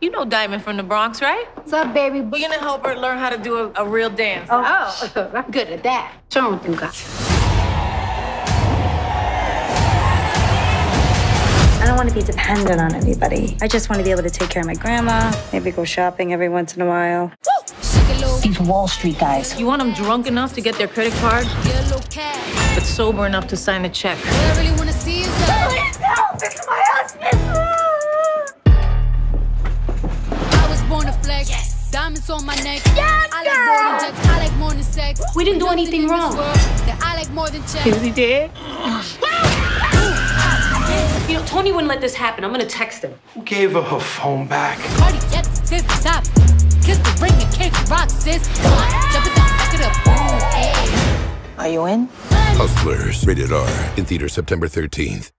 You know Diamond from the Bronx, right? What's up, baby? We're gonna help her learn how to do a real dance. Oh, I'm good at that. What's wrong with you guys? I don't want to be dependent on anybody. I just want to be able to take care of my grandma, maybe go shopping every once in a while. Woo! These Wall Street guys. You want them drunk enough to get their credit card, but sober enough to sign a check. What I really want to see is that. Please help! It's my husband! Yes. Diamonds on my neck. Yes, girl. I like morning sex. We didn't do anything wrong. Is he dead? You know, Tony wouldn't let this happen. I'm gonna text him. Who gave her phone back? Party at the tip top. Kiss the ring and kick rock, sis. Jump it down, back it up. Are you in? Hustlers. Rated R. In theater September 13th.